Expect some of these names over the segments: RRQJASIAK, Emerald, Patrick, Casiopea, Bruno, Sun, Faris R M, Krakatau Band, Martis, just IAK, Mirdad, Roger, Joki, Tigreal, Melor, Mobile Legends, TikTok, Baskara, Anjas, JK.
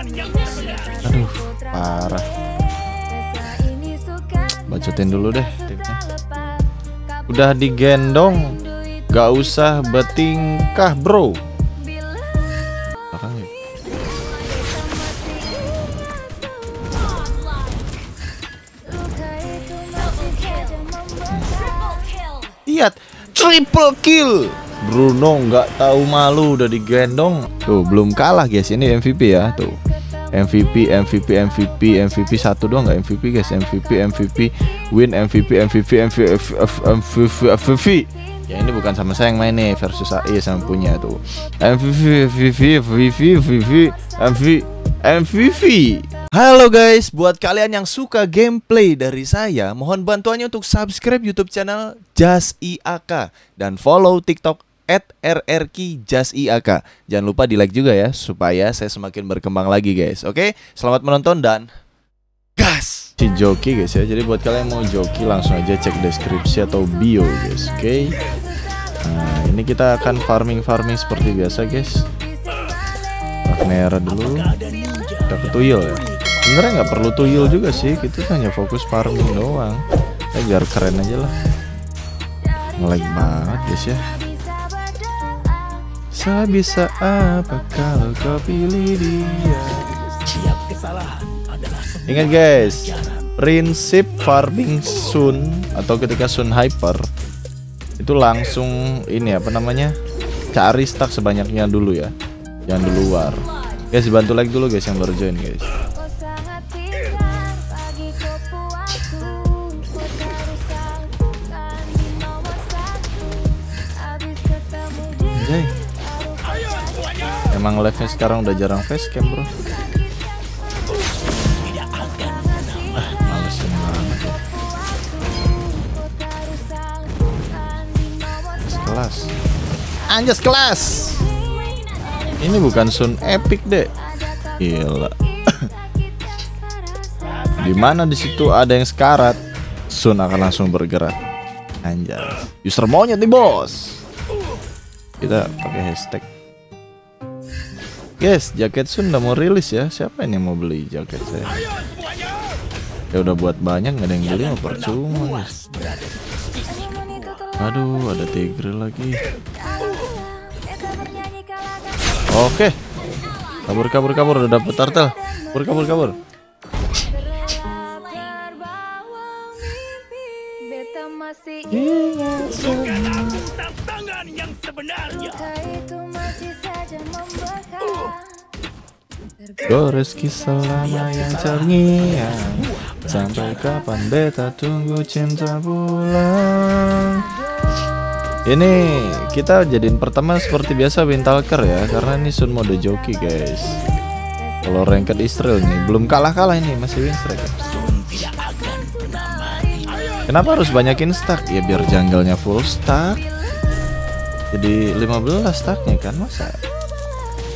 Aduh, parah. Bacotin dulu deh timnya. Udah digendong, gak usah bertingkah bro. Lihat, triple kill. Bruno nggak tahu malu, udah digendong. Tuh belum kalah guys, ini MVP ya tuh. MVP satu doang nggak MVP guys. MVP win MVP. Ya ini bukan sama saya yang main nih, versus AI sama punya tuh. MVP. Halo guys, buat kalian yang suka gameplay dari saya, mohon bantuannya untuk subscribe YouTube channel JASIAK dan follow TikTok @RRQJASIAK. Jangan lupa di like juga ya, supaya saya semakin berkembang lagi guys. Oke, selamat menonton dan gas. Si joki guys ya, jadi buat kalian yang mau joki langsung aja cek deskripsi atau bio guys, oke? Nah, ini kita akan farming seperti biasa guys. Merah dulu, kita ke tuyul ya. Sebenarnya nggak perlu tuyul juga sih, kita hanya fokus farming doang. Biar keren aja lah. Ngelag banget guys ya. Bisa apa kalau kau pilih dia? Ingat guys, prinsip farming Sun atau ketika Sun hyper itu langsung ini apa namanya, cari stack sebanyaknya dulu ya. Jangan di luar guys, bantu like dulu guys yang baru join guys. Okay. Emang live nya sekarang udah jarang facecam bro. Malesin banget ya. Kelas Anjas kelas. Ini bukan Sun epic deh. Gila. Dimana disitu ada yang sekarat, Sun akan langsung bergerak. Anjas. User monyet nih bos. Kita pakai hashtag. Guys, jaket Sun udah mau rilis ya. Siapa ini yang mau beli jaket saya? Ya udah buat banyak, nggak ada yang beli, mau percuma. Aduh, ada Tigreal lagi. Oke, kabur udah dapet turtle, kabur. Gores kisah lama yang terngiang, sampai kapan beta tunggu cinta pulang. Ini kita jadiin pertama seperti biasa Wintalker ya, karena ini Sun mode joki guys. Kalau ranked Israel nih belum kalah ini, masih win streak. Kenapa harus banyakin stack? Ya biar jungle-nya full stack. Jadi 15 stacknya kan, masa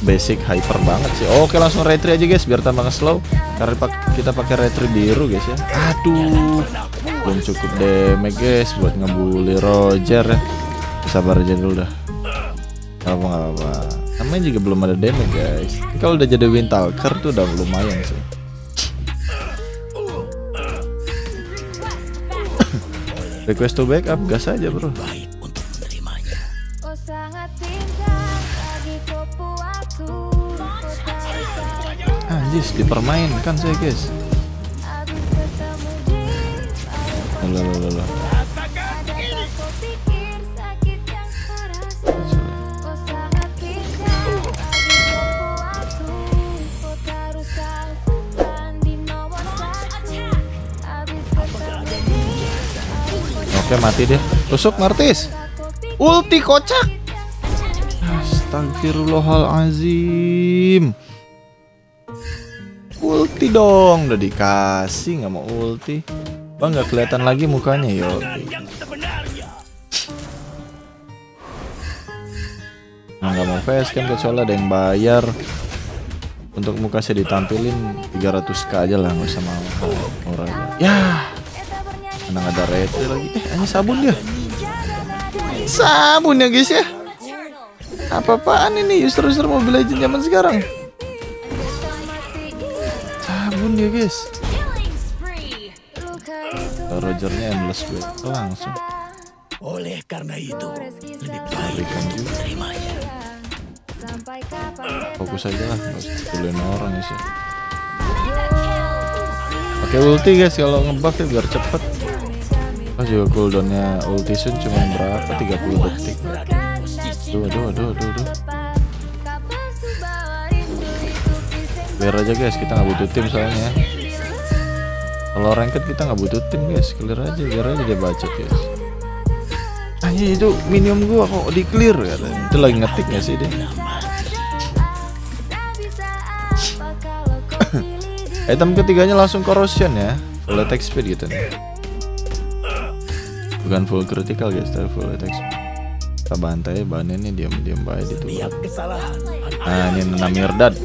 basic hyper banget sih. Oke, langsung retry aja guys biar tambah ngeslow. Karena kita pakai retry biru guys ya. Aduh, belum cukup damage guys buat ngebully Roger ya. Sabar aja dulu dah. Apa-apa. Namanya juga belum ada damage guys. Kalau udah jadi Wintalker tuh udah lumayan sih. Request to backup, gas aja bro. Anjis, dipermainkan saya guys. Loh. Oke, mati deh. Tusuk Martis. Ulti kocak. Astagfirullahalazim. Ulti dong, udah dikasih nggak mau ulti. Bang nggak kelihatan lagi mukanya yo. Nggak mau facecam kecuali ada yang bayar. Untuk muka saya ditampilin 300k aja lah, nggak usah mau murah aja. Yah. Nang ada rete lagi. Ini sabun dia. Sabun ya guys ya. Apa-apaan ini user-user Mobile Legends zaman sekarang. sabun dia guys. Rogernya endless gue langsung. Oleh karena itu lebih baik untuk menerimanya. Fokus aja lah, pilihin orang sih. Pakai ulti guys kalau ngebuff ya biar cepet. Pas juga cooldownnya ulti Sun cuma berapa? 30 detik. Aduh. Clear aja guys, kita nggak butuh tim soalnya. Kalau ranked kita nggak butuh tim guys, clear aja, biar aja dia bacot guys. Anjir itu minimum gua kok di clear ya, itu lagi ngetik nggak sih dia? Item ketiganya langsung corrosion ya, full attack speed gitu nih. Bukan full critical guys, tapi full attack speed. Kita bantai bahannya nih diam-diam baik itu. Nah ini nama Mirdad.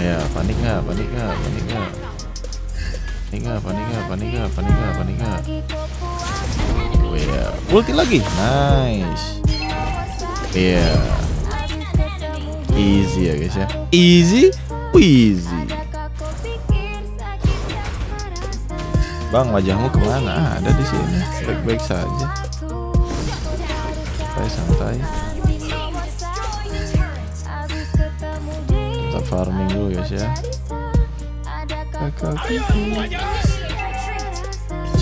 Ya panik nggak. Oh ya, ulti lagi, nice. Iya, yeah. Easy ya guys ya, easy. Bang wajahmu kemana? Ada di sini, baik-baik saja. Santai. Kita farming dulu guys ya.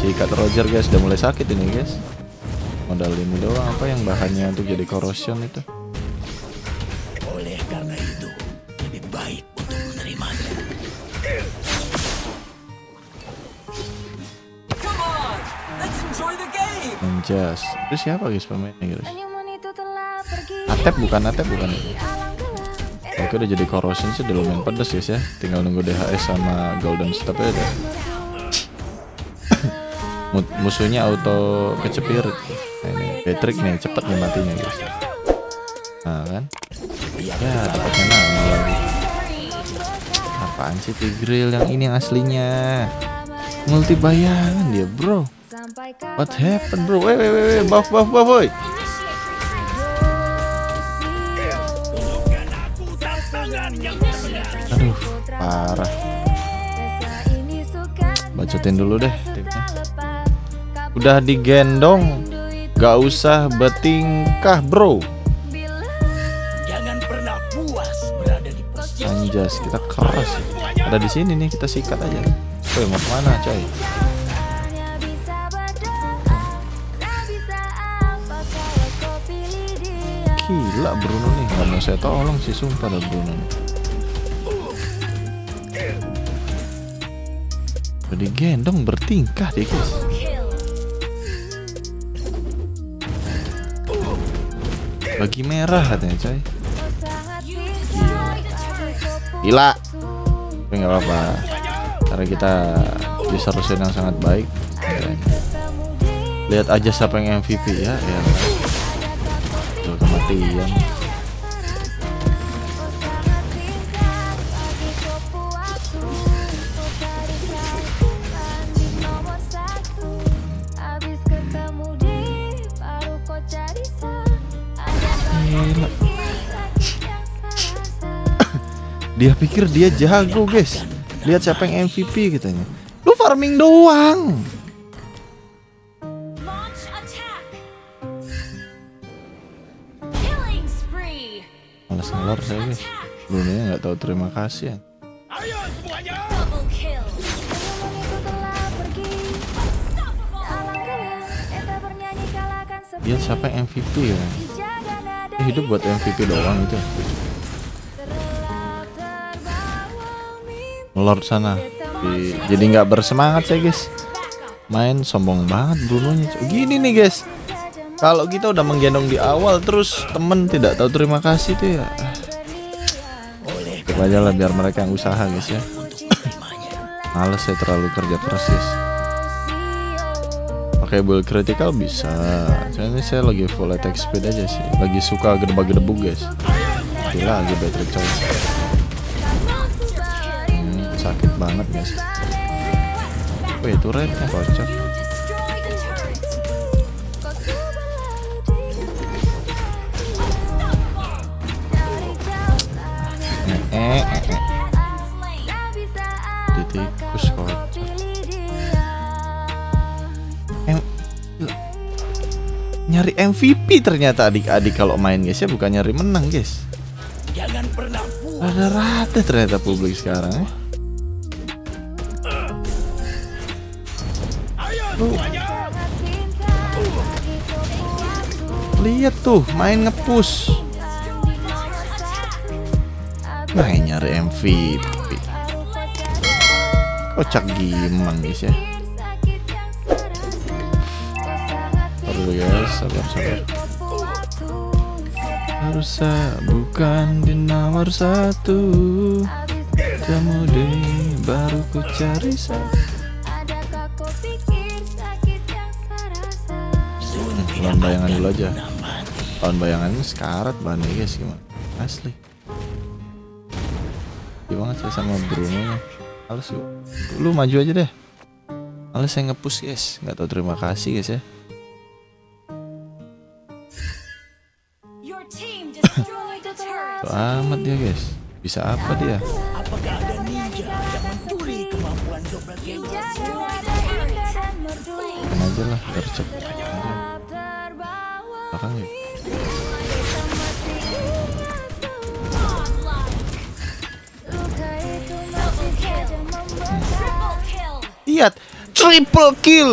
Sikat Roger guys, udah mulai sakit ini guys. Modal ini doang apa yang bahannya untuk jadi corrosion itu. Oleh karena itu lebih baik untuk menerimanya. Anjas, itu siapa guys pemainnya guys? Atep bukan. Oke udah jadi corrosion sih, udah lumayan pedes guys ya. Tinggal nunggu DHS sama golden step aja deh. Musuhnya auto kecepir. Nah, ini Patrick nih cepet nih matinya guys. Nah kan? Ya dapatnya nama lagi. Apaan sih Tigreal yang ini yang aslinya? Multi bayangan dia bro. What happened bro? Wait, buff boy. Aduh, parah. Bacotin dulu deh tipnya. Udah digendong, gak usah bertingkah bro. Jangan pernah puas berada di posisi. Anjas, kita keras. Ada di sini nih, kita sikat aja. Coy, mau kemana coy? Gila Bruno nih, nggak mau saya tolong sih sumpah dah Bruno nih. Jadi gendong bertingkah deh guys. Bagi merah katanya coy. Gila. Tapi nggak apa-apa. Karena kita user rusin yang sangat baik. Lihat aja siapa yang MVP ya. Kematian. Dia pikir dia jago guys. Lihat siapa yang MVP katanya. Lu farming doang. Melor saya guys, Bruno nya nggak tahu terima kasih ya. Dia siapa MVP ya? Hidup buat MVP doang itu. Melor sana, jadi nggak bersemangat saya guys. Main sombong banget Bruno nya. Gini nih guys. Kalau kita udah menggendong di awal terus temen tidak tahu terima kasih tuh ya. Coba aja lah biar mereka yang usaha guys ya. Males ya terlalu kerja keras guys. Pakai build critical bisa. Soalnya saya lagi full attack speed aja sih. Lagi suka gedebak-gedebuk guys. Gila lagi battery coy. Sakit banget guys. Wih itu rednya kocak. tikus kok. Nyari MVP ternyata adik-adik kalau main guys ya, bukan nyari menang guys. Rada-rada ternyata publik sekarang ya. Lihat tuh main ngepush, main nyari MVP. Kocak gimana guys ya. Guys, sabar. Harusnya bukan di nomor satu, kemudian baru ku cari satu. Lawan bayangan dulu aja. Lawan bayangan ini sekarat banget guys, gimana? Asli. Gimana saya sama Bruno? Alas lu maju aja deh. Alas saya ngepush guys, nggak tahu terima kasih guys ya. Amat dia guys, bisa apa dia? Apakah ada ninja yang mencuri kemampuan dobrak ninja? Aja lah, gercep. Bahkan ya. Lihat, triple kill.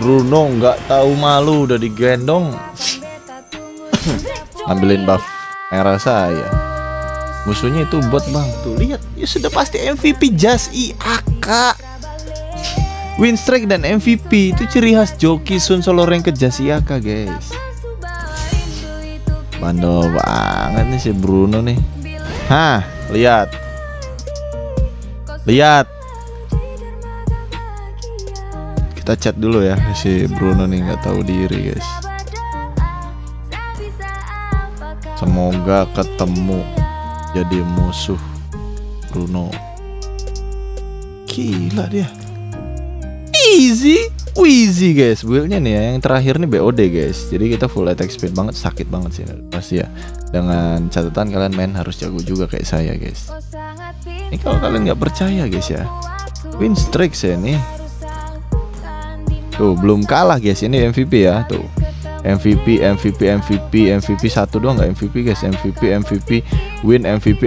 Bruno nggak tahu malu, udah digendong. Ambilin buff merah saya. Musuhnya itu bot bang, tuh lihat ya, sudah pasti MVP JASIAK. Win streak dan MVP itu ciri khas joki Sun solo rank ke JASIAK guys. Bandel banget nih si Bruno nih. Hah, lihat, lihat. Kita chat dulu ya, si Bruno nih nggak tahu diri guys. Semoga ketemu jadi musuh Bruno. Gila dia. Easy Wheezy guys build-nya nih ya. Yang terakhir nih BOD guys. Jadi kita full attack speed banget. Sakit banget sih pasti ya. Dengan catatan kalian main harus jago juga kayak saya guys. Ini kalau kalian nggak percaya guys ya, win streak ya nih. Tuh belum kalah guys. Ini MVP ya. Tuh MVP satu doang, nggak MVP guys. MVP win MVP.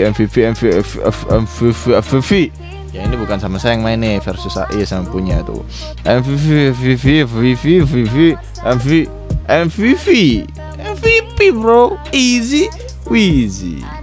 Ya ini bukan sama saya yang main nih, versus AI sama punya tuh. MVP bro. Easy Wheezy.